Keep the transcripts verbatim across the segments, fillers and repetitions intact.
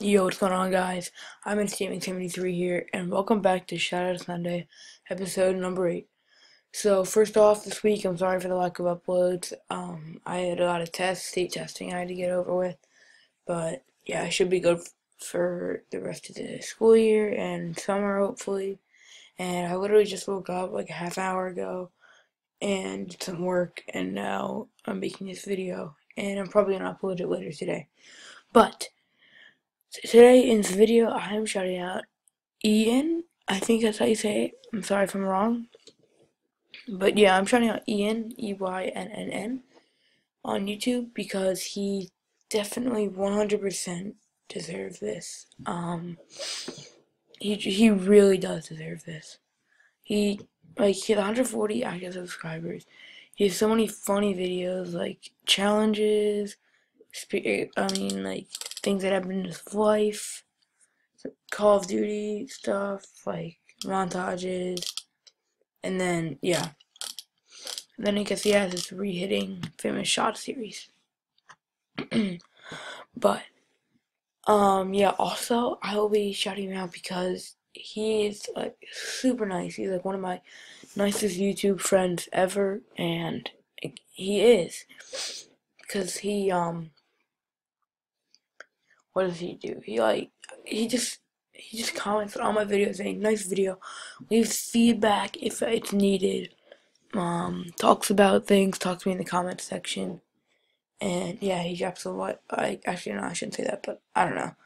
Yo, what's going on, guys? I'm Jaming seventy-three here, and welcome back to Shoutout Sunday, episode number eight. So, first off, this week, I'm sorry for the lack of uploads. Um, I had a lot of tests, state testing I had to get over with, but yeah, I should be good for the rest of the school year and summer, hopefully. And I literally just woke up like a half hour ago and did some work, and now I'm making this video, and I'm probably gonna upload it later today. But today in this video, I am shouting out Ian. I think that's how you say it. I'm sorry if I'm wrong, but yeah, I'm shouting out Ian E Y N N N on YouTube because he definitely one hundred percent deserves this. Um, he he really does deserve this. He. Like, he had one hundred forty active subscribers. He has so many funny videos, like challenges, spe I mean, like, things that happen in his life, Call of Duty stuff, like, montages, and then, yeah. And then I guess he has this re-hitting famous shot series. But, um, yeah, also, I will be shouting him out because he is, like, super nice. He's, like, one of my nicest YouTube friends ever, and he is, because he, um, what does he do? He, like, he just, he just comments on all my videos saying, nice video, leaves feedback if it's needed, um, talks about things, talks to me in the comments section, and, yeah, he drops a lot. I, actually, no, I shouldn't say that, but I don't know.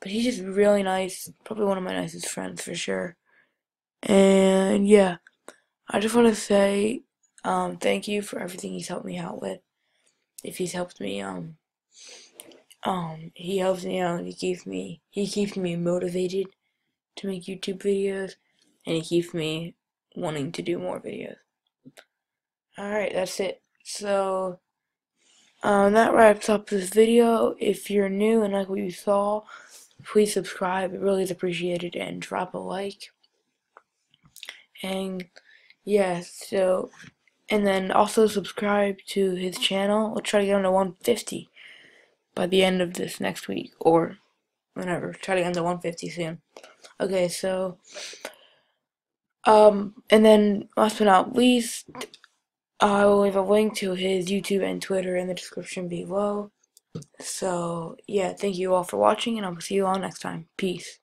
But he's just really nice, probably one of my nicest friends for sure. And yeah, I just want to say um, thank you for everything he's helped me out with. If he's helped me, um, um, he helps me out. He keeps me, he keeps me motivated to make YouTube videos, and he keeps me wanting to do more videos. All right, that's it. So um, that wraps up this video. If you're new and like what you saw, please subscribe, it really is appreciated, and drop a like. And yeah, so, and then also subscribe to his channel. We'll try to get on to one fifty by the end of this next week, or whenever. Try to get on to one fifty soon. Okay, so, um, and then last but not least, I will leave a link to his YouTube and Twitter in the description below. So, yeah, thank you all for watching, and I'll see you all next time. Peace.